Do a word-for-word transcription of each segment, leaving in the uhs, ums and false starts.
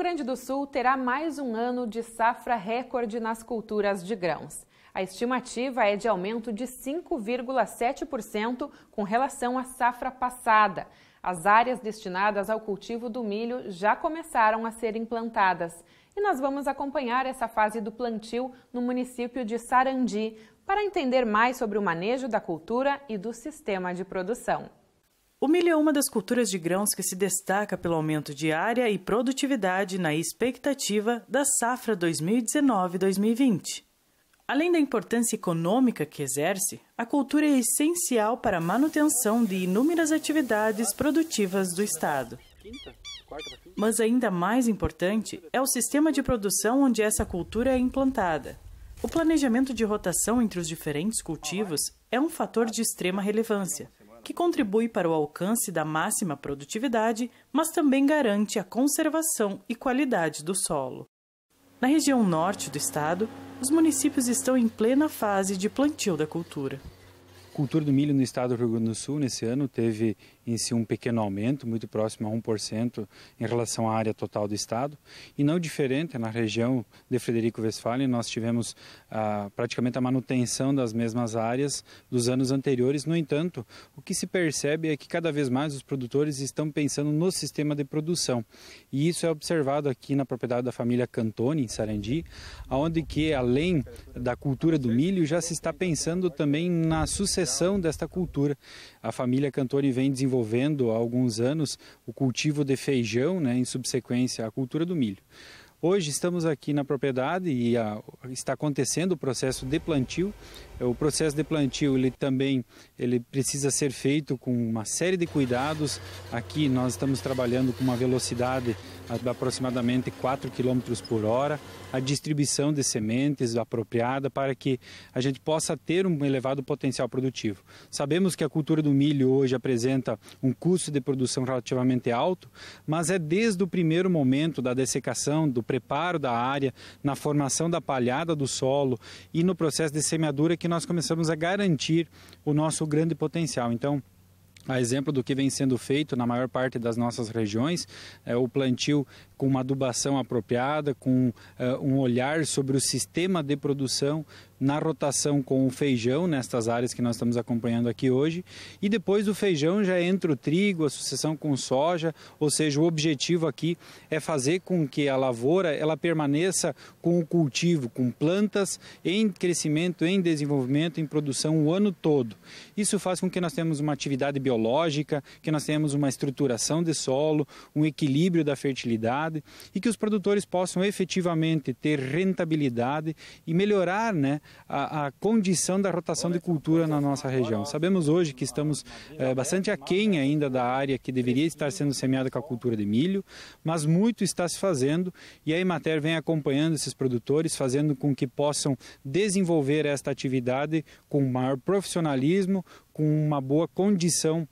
Grande do Sul terá mais um ano de safra recorde nas culturas de grãos. A estimativa é de aumento de cinco vírgula sete por cento com relação à safra passada. As áreas destinadas ao cultivo do milho já começaram a ser implantadas. E nós vamos acompanhar essa fase do plantio no município de Sarandi, para entender mais sobre o manejo da cultura e do sistema de produção. O milho é uma das culturas de grãos que se destaca pelo aumento de área e produtividade na expectativa da safra dois mil e dezenove dois mil e vinte. Além da importância econômica que exerce, a cultura é essencial para a manutenção de inúmeras atividades produtivas do estado. Mas ainda mais importante é o sistema de produção onde essa cultura é implantada. O planejamento de rotação entre os diferentes cultivos é um fator de extrema relevância, que contribui para o alcance da máxima produtividade, mas também garante a conservação e qualidade do solo. Na região norte do estado, os municípios estão em plena fase de plantio da cultura. A cultura do milho no estado do Rio Grande do Sul, nesse ano, teve em si um pequeno aumento, muito próximo a um por cento em relação à área total do estado. E não diferente, na região de Frederico Westphalen, nós tivemos ah, praticamente a manutenção das mesmas áreas dos anos anteriores. No entanto, o que se percebe é que cada vez mais os produtores estão pensando no sistema de produção. E isso é observado aqui na propriedade da família Cantoni, em Sarandi, onde que, além da cultura do milho, já se está pensando também na sucessão desta cultura. A família Cantoni vem desenvolvendo há alguns anos o cultivo de feijão, né, em subsequência à cultura do milho. Hoje estamos aqui na propriedade e a, está acontecendo o processo de plantio. O processo de plantio ele também ele precisa ser feito com uma série de cuidados. Aqui nós estamos trabalhando com uma velocidade de aproximadamente quatro quilômetros por hora. A distribuição de sementes apropriada para que a gente possa ter um elevado potencial produtivo. Sabemos que a cultura do milho hoje apresenta um custo de produção relativamente alto, mas é desde o primeiro momento da dessecação, do preparo da área, na formação da palhada do solo e no processo de semeadura que nós começamos a garantir o nosso grande potencial. Então, a exemplo do que vem sendo feito na maior parte das nossas regiões, é o plantio com uma adubação apropriada, com é, um olhar sobre o sistema de produção, na rotação com o feijão, nestas áreas que nós estamos acompanhando aqui hoje. E depois do feijão já entra o trigo, a sucessão com soja, ou seja, o objetivo aqui é fazer com que a lavoura ela permaneça com o cultivo, com plantas em crescimento, em desenvolvimento, em produção o ano todo. Isso faz com que nós tenhamos uma atividade biológica, que nós tenhamos uma estruturação de solo, um equilíbrio da fertilidade e que os produtores possam efetivamente ter rentabilidade e melhorar, né, A, a condição da rotação de cultura na nossa região. Sabemos hoje que estamos é, bastante aquém ainda da área que deveria estar sendo semeada com a cultura de milho, mas muito está se fazendo e a Emater vem acompanhando esses produtores, fazendo com que possam desenvolver esta atividade com maior profissionalismo, com uma boa condição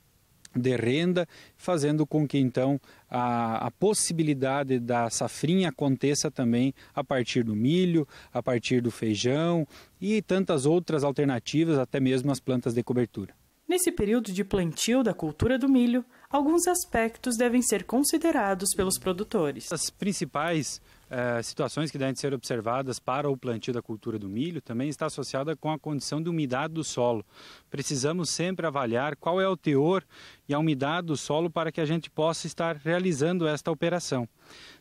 de renda, fazendo com que então a, a possibilidade da safrinha aconteça também a partir do milho, a partir do feijão e tantas outras alternativas, até mesmo as plantas de cobertura. Nesse período de plantio da cultura do milho, alguns aspectos devem ser considerados pelos produtores. As principais eh, situações que devem ser observadas para o plantio da cultura do milho também está associada com a condição de umidade do solo. Precisamos sempre avaliar qual é o teor e a umidade do solo para que a gente possa estar realizando esta operação.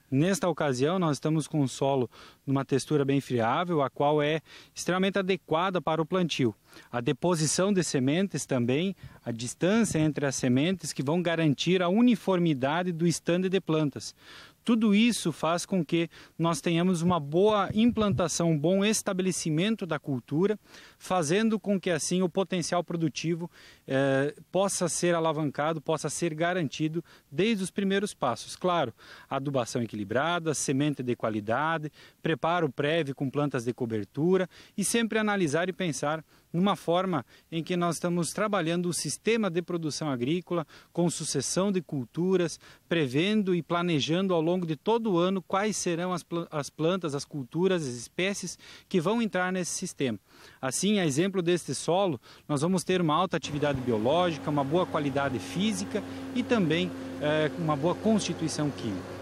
Nesta ocasião, nós estamos com um solo numa textura bem friável, a qual é extremamente adequada para o plantio. A deposição de sementes também, a distância entre as sementes que vão garantir a uniformidade do estande de plantas. Tudo isso faz com que nós tenhamos uma boa implantação, um bom estabelecimento da cultura, fazendo com que assim o potencial produtivo eh, possa ser alavancado, possa ser garantido desde os primeiros passos. Claro, adubação equilibrada, semente de qualidade, preparo prévio com plantas de cobertura e sempre analisar e pensar numa forma em que nós estamos trabalhando o sistema de produção agrícola com sucessão de culturas, prevendo e planejando ao longo de todo o ano quais serão as plantas, as culturas, as espécies que vão entrar nesse sistema. Assim, a exemplo deste solo, nós vamos ter uma alta atividade biológica, uma boa qualidade física e também eh, uma boa constituição química.